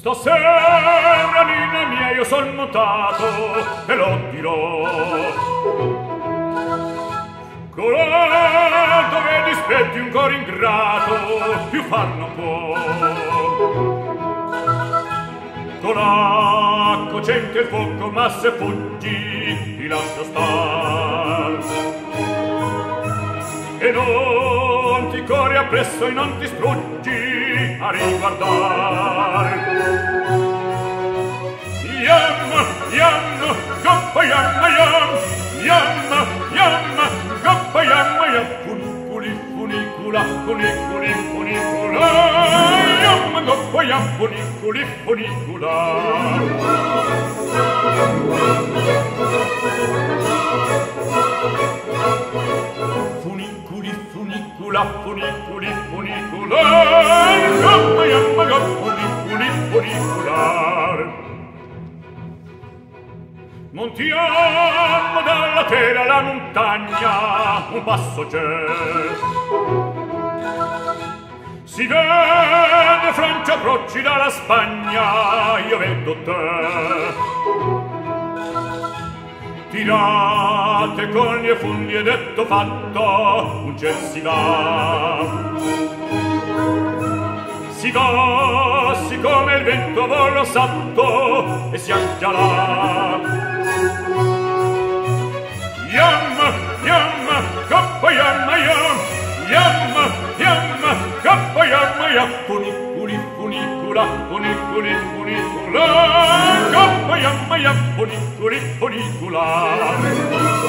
Stasera, ninne mie, io son mutato e lo dirò. Coraggio che dispetti un cor ingrato, più far non può. Tolacco, cento il fuoco, ma se fuggi, ti lascio star. E non ti corri appresso e non ti struggi a riguardar. Yamma, yamma, goppa yamma yam, yamma, yamma, goppa yamma yam, funiculi, funicula, funiculi, funicula, yamma, goppa yam, funiculi, funicula. Funiculi, funicula, funiculi, funicula, goppa yamma yam, funiculi, funicula. Montiamo dalla terra alla montagna, un passo c'è. Si vede Francia, approcci dalla Spagna, io vedo te. Tirate con le funi e detto fatto, un ciel si va. Si va, siccome il vento vola santo e si angiala. Yam, yam, gappa yam, yam, yam, yam, gappa yam, yam, funiculi, funicula, funiculi, funicula, gappa yam, yam, funiculi, funicula.